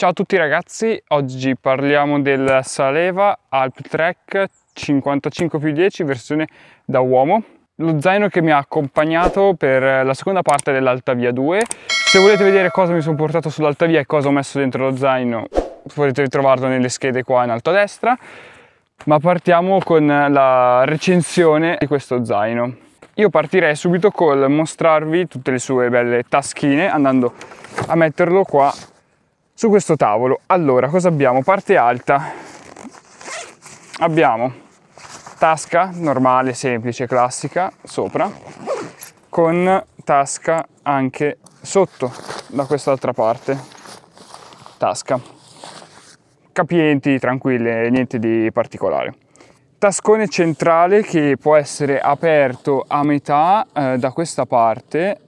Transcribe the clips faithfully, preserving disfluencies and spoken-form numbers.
Ciao a tutti ragazzi, oggi parliamo del Salewa Alptrek cinquantacinque più dieci versione da uomo, lo zaino che mi ha accompagnato per la seconda parte dell'Altavia due. Se volete vedere cosa mi sono portato sull'Altavia e cosa ho messo dentro lo zaino, potete ritrovarlo nelle schede qua in alto a destra, ma partiamo con la recensione di questo zaino. Io partirei subito col mostrarvi tutte le sue belle taschine andando a metterlo qua su questo tavolo. Allora, cosa abbiamo? Parte alta. Abbiamo tasca normale, semplice, classica, sopra, con tasca anche sotto, da quest'altra parte. Tasca. Capienti, tranquille, niente di particolare. Tascone centrale che può essere aperto a metà eh, da questa parte,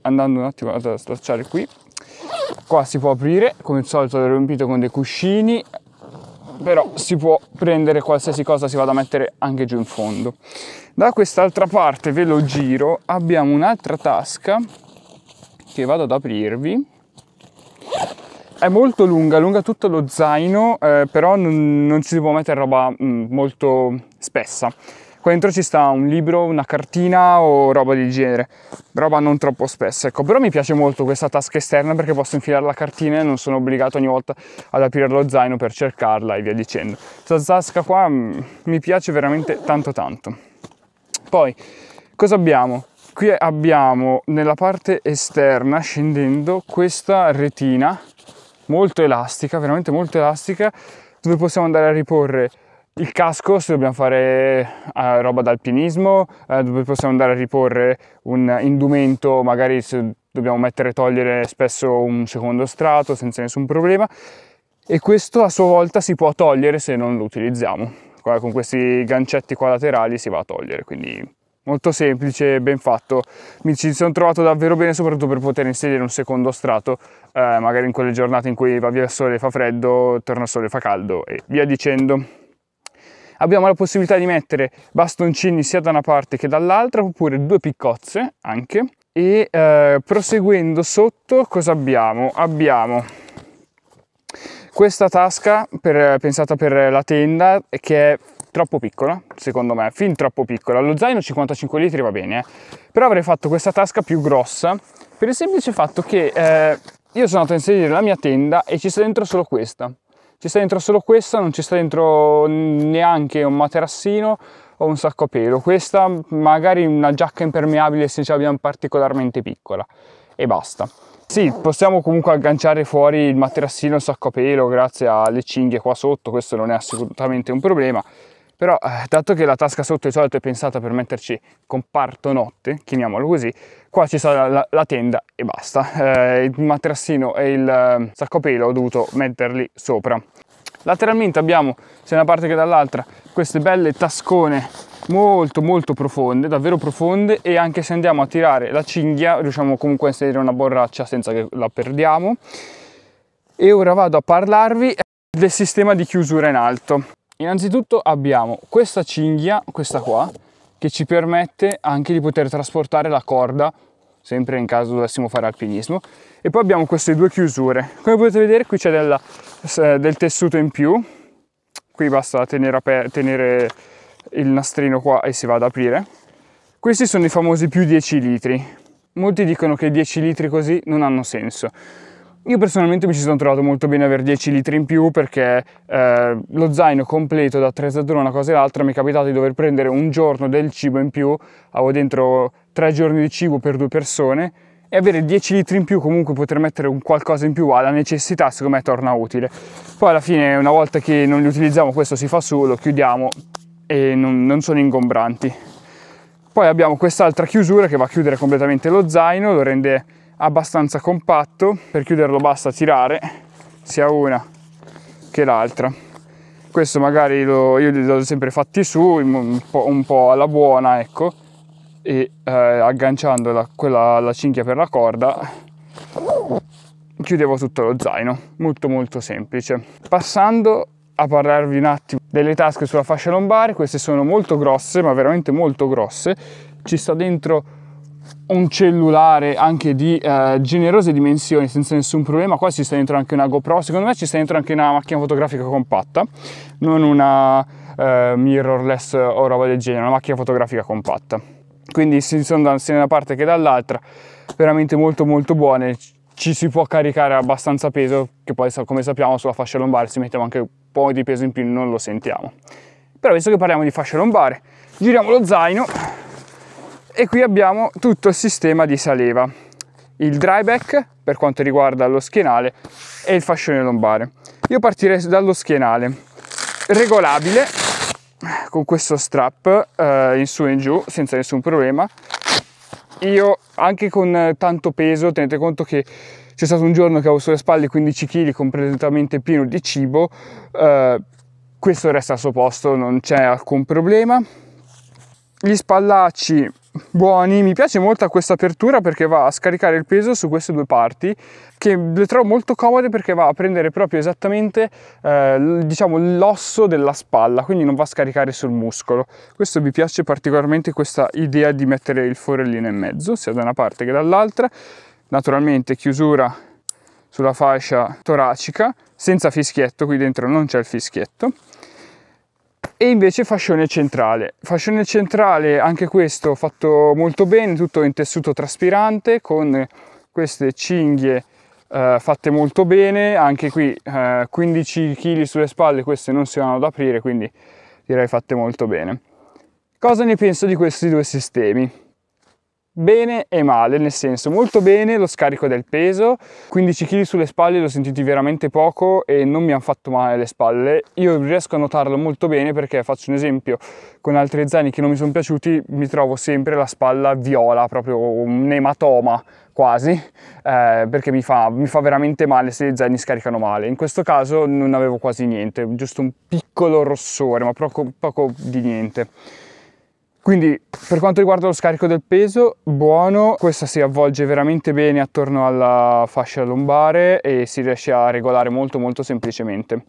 andando un attimo a slacciare qui. Qua si può aprire, come al solito l'ho riempito con dei cuscini, però si può prendere qualsiasi cosa si vada a mettere anche giù in fondo. Da quest'altra parte, ve lo giro, abbiamo un'altra tasca che vado ad aprirvi. È molto lunga, lunga tutto lo zaino, eh, però non, non ci si può mettere roba mh, molto spessa. Qua dentro ci sta un libro, una cartina o roba del genere, roba non troppo spessa, ecco. Però mi piace molto questa tasca esterna perché posso infilare la cartina e non sono obbligato ogni volta ad aprire lo zaino per cercarla e via dicendo. Questa tasca qua mi piace veramente tanto tanto. Poi, cosa abbiamo? Qui abbiamo nella parte esterna, scendendo, questa retina molto elastica, veramente molto elastica, dove possiamo andare a riporre il casco se dobbiamo fare eh, roba d'alpinismo, eh, dove possiamo andare a riporre un indumento, magari se dobbiamo mettere e togliere spesso un secondo strato senza nessun problema, e questo a sua volta si può togliere se non lo utilizziamo. Con questi gancetti qua laterali si va a togliere, quindi molto semplice, ben fatto. Mi ci sono trovato davvero bene, soprattutto per poter inserire un secondo strato eh, magari in quelle giornate in cui va via il sole, fa freddo, torna il sole, fa caldo e via dicendo. Abbiamo la possibilità di mettere bastoncini sia da una parte che dall'altra, oppure due piccozze anche. E eh, proseguendo sotto, cosa abbiamo? Abbiamo questa tasca per, pensata per la tenda, che è troppo piccola, secondo me, fin troppo piccola. Lo zaino cinquantacinque litri va bene, eh. Però avrei fatto questa tasca più grossa per il semplice fatto che eh, io sono andato a inserire la mia tenda e ci sta dentro solo questa. Ci sta dentro solo questa, non ci sta dentro neanche un materassino o un sacco a pelo. Questa, magari una giacca impermeabile se ce l'abbiamo particolarmente piccola, e basta. Sì, possiamo comunque agganciare fuori il materassino e il sacco a pelo grazie alle cinghie qua sotto, questo non è assolutamente un problema. Però, eh, dato che la tasca sotto di solito è pensata per metterci comparto notte, chiamiamolo così, qua ci sarà la, la tenda e basta. Eh, il materassino e il eh, saccopelo ho dovuto metterli sopra. Lateralmente abbiamo, sia da una parte che dall'altra, queste belle tascone molto molto profonde, davvero profonde, e anche se andiamo a tirare la cinghia riusciamo comunque a inserire una borraccia senza che la perdiamo. E ora vado a parlarvi del sistema di chiusura in alto. Innanzitutto abbiamo questa cinghia, questa qua, che ci permette anche di poter trasportare la corda, sempre in caso dovessimo fare alpinismo. E poi abbiamo queste due chiusure. Come potete vedere qui c'è del, del tessuto in più, qui basta tenere, tenere il nastrino qua e si va ad aprire. Questi sono i famosi più dieci litri. Molti dicono che dieci litri così non hanno senso. Io personalmente mi ci sono trovato molto bene avere dieci litri in più, perché eh, lo zaino completo da attrezzatura una cosa e l'altra, mi è capitato di dover prendere un giorno del cibo in più, avevo dentro tre giorni di cibo per due persone, e avere dieci litri in più, comunque poter mettere un qualcosa in più alla necessità, secondo me torna utile. Poi alla fine, una volta che non li utilizziamo, questo si fa su, lo chiudiamo e non, non sono ingombranti. Poi abbiamo quest'altra chiusura che va a chiudere completamente lo zaino, lo rende abbastanza compatto. Per chiuderlo basta tirare sia una che l'altra. Questo magari lo, io li ho sempre fatti su un po', un po' alla buona, ecco, e eh, agganciando la, quella, la cinghia per la corda chiudevo tutto lo zaino, molto molto semplice. Passando a parlarvi un attimo delle tasche sulla fascia lombare, queste sono molto grosse, ma veramente molto grosse, ci sta dentro un cellulare anche di eh, generose dimensioni senza nessun problema. Qua ci sta dentro anche una GoPro, secondo me ci sta dentro anche una macchina fotografica compatta, non una eh, mirrorless o roba del genere, una macchina fotografica compatta. Quindi sono sia da una parte che dall'altra veramente molto molto buone, ci si può caricare abbastanza peso, che poi come sappiamo sulla fascia lombare se mettiamo anche un po' di peso in più non lo sentiamo. Però visto che parliamo di fascia lombare, giriamo lo zaino e qui abbiamo tutto il sistema di Salewa, il dryback per quanto riguarda lo schienale e il fascione lombare. Io partirei dallo schienale, regolabile con questo strap eh, in su e in giù senza nessun problema. Io anche con tanto peso, tenete conto che c'è stato un giorno che avevo sulle spalle quindici chili completamente pieno di cibo, eh, questo resta al suo posto, non c'è alcun problema. Gli spallacci buoni, mi piace molto questa apertura perché va a scaricare il peso su queste due parti, che le trovo molto comode perché va a prendere proprio esattamente eh, diciamo l'osso della spalla, quindi non va a scaricare sul muscolo. Questo mi piace particolarmente, questa idea di mettere il forellino in mezzo sia da una parte che dall'altra. Naturalmente chiusura sulla fascia toracica senza fischietto, qui dentro non c'è il fischietto. E invece fascione centrale, fascione centrale anche questo fatto molto bene, tutto in tessuto traspirante con queste cinghie eh, fatte molto bene, anche qui eh, quindici chili sulle spalle, queste non si vanno ad aprire, quindi direi fatte molto bene. Cosa ne penso di questi due sistemi? Bene e male, nel senso molto bene lo scarico del peso, quindici chili sulle spalle l'ho sentiti veramente poco e non mi hanno fatto male le spalle. Io riesco a notarlo molto bene perché faccio un esempio con altri zaini che non mi sono piaciuti, mi trovo sempre la spalla viola, proprio un ematoma quasi, eh, perché mi fa, mi fa veramente male se i zaini scaricano male. In questo caso non avevo quasi niente, giusto un piccolo rossore, ma poco, poco di niente. Quindi per quanto riguarda lo scarico del peso, buono, questa si avvolge veramente bene attorno alla fascia lombare e si riesce a regolare molto molto semplicemente.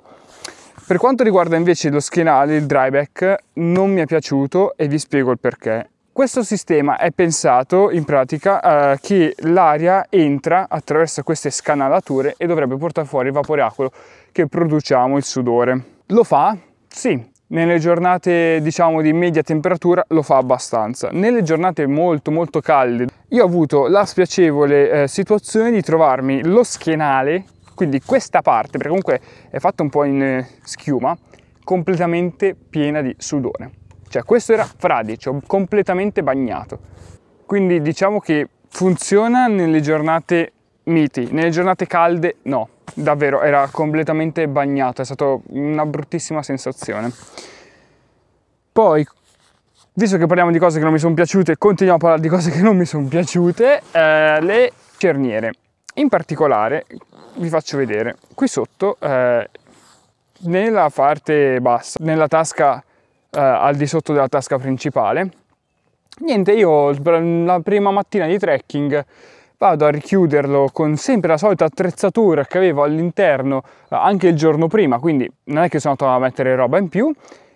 Per quanto riguarda invece lo schienale, il dryback, non mi è piaciuto e vi spiego il perché. Questo sistema è pensato in pratica eh, che l'aria entra attraverso queste scanalature e dovrebbe portare fuori il vapore acqueo che produciamo, il sudore. Lo fa? Sì. Nelle giornate diciamo di media temperatura lo fa abbastanza, nelle giornate molto molto calde io ho avuto la spiacevole eh, situazione di trovarmi lo schienale, quindi questa parte, perché comunque è fatta un po' in eh, schiuma, completamente piena di sudore, cioè questo era fradicio, completamente bagnato. Quindi diciamo che funziona nelle giornate miti, nelle giornate calde no, davvero era completamente bagnato, è stata una bruttissima sensazione. Poi, visto che parliamo di cose che non mi sono piaciute, continuiamo a parlare di cose che non mi sono piaciute, eh, le cerniere. In particolare, vi faccio vedere, qui sotto, eh, nella parte bassa, nella tasca, eh, al di sotto della tasca principale, niente, io la prima mattina di trekking vado a richiuderlo con sempre la solita attrezzatura che avevo all'interno anche il giorno prima, quindi non è che sono andato a mettere roba in più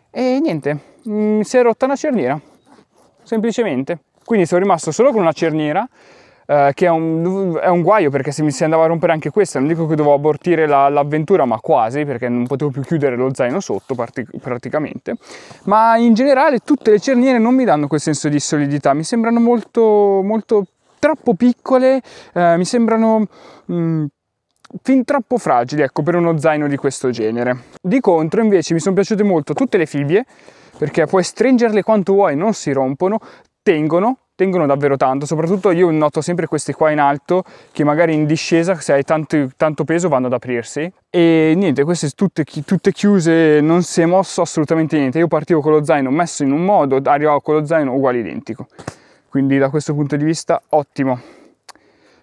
e niente, mi si è rotta una cerniera, semplicemente. Quindi sono rimasto solo con una cerniera, eh, che è un, è un guaio perché se mi si andava a rompere anche questa, non dico che dovevo abortire l'avventura, ma quasi, perché non potevo più chiudere lo zaino sotto praticamente. Ma in generale tutte le cerniere non mi danno quel senso di solidità, mi sembrano molto molto troppo piccole, eh, mi sembrano mh, fin troppo fragili, ecco, per uno zaino di questo genere. Di contro invece mi sono piaciute molto tutte le fibbie, perché puoi stringerle quanto vuoi, non si rompono, tengono, tengono davvero tanto. Soprattutto io noto sempre questi qua in alto, che magari in discesa, se hai tanto, tanto peso, vanno ad aprirsi. E niente, queste tutte, tutte chiuse, non si è mosso assolutamente niente. Io partivo con lo zaino messo in un modo, arrivavo con lo zaino uguale identico. Quindi da questo punto di vista ottimo.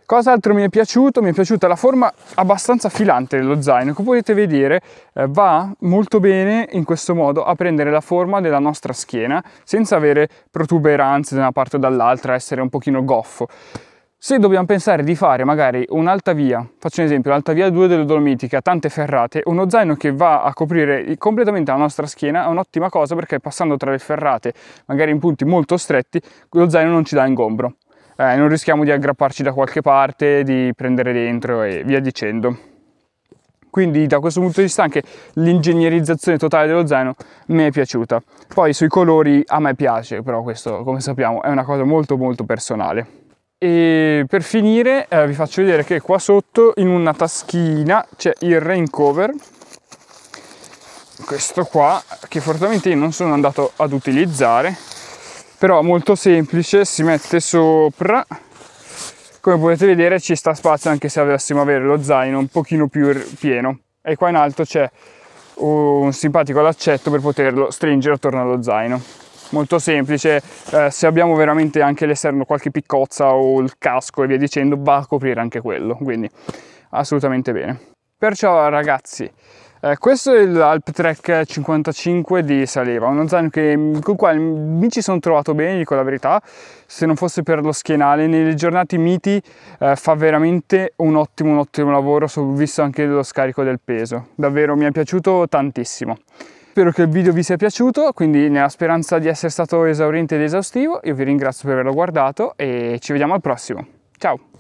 Cos'altro mi è piaciuto? Mi è piaciuta la forma abbastanza filante dello zaino. Come potete vedere eh, va molto bene in questo modo a prendere la forma della nostra schiena senza avere protuberanze da una parte o dall'altra, essere un pochino goffo. Se dobbiamo pensare di fare magari un'alta via, faccio un esempio, l'alta via due delle Dolomiti che ha tante ferrate, uno zaino che va a coprire completamente la nostra schiena è un'ottima cosa perché passando tra le ferrate, magari in punti molto stretti, lo zaino non ci dà ingombro. eh, non rischiamo di aggrapparci da qualche parte, di prendere dentro e via dicendo. Quindi da questo punto di vista anche l'ingegnerizzazione totale dello zaino mi è piaciuta. Poi sui colori a me piace, però questo, come sappiamo, è una cosa molto molto personale. E per finire eh, vi faccio vedere che qua sotto in una taschina c'è il rain cover, questo qua, che fortunatamente io non sono andato ad utilizzare, però molto semplice, si mette sopra, come potete vedere ci sta spazio anche se avessimo avere lo zaino un pochino più pieno, e qua in alto c'è un simpatico laccetto per poterlo stringere attorno allo zaino. Molto semplice, eh, se abbiamo veramente anche all'esterno qualche piccozza o il casco e via dicendo, va a coprire anche quello, quindi assolutamente bene. Perciò ragazzi, eh, questo è l'Alptrek cinquantacinque di Salewa, uno zaino che, con il quale mi ci sono trovato bene, dico la verità, se non fosse per lo schienale, nelle giornate miti eh, fa veramente un ottimo, un ottimo lavoro, visto anche lo scarico del peso, davvero mi è piaciuto tantissimo. Spero che il video vi sia piaciuto, quindi nella speranza di essere stato esauriente ed esaustivo, io vi ringrazio per averlo guardato e ci vediamo al prossimo. Ciao!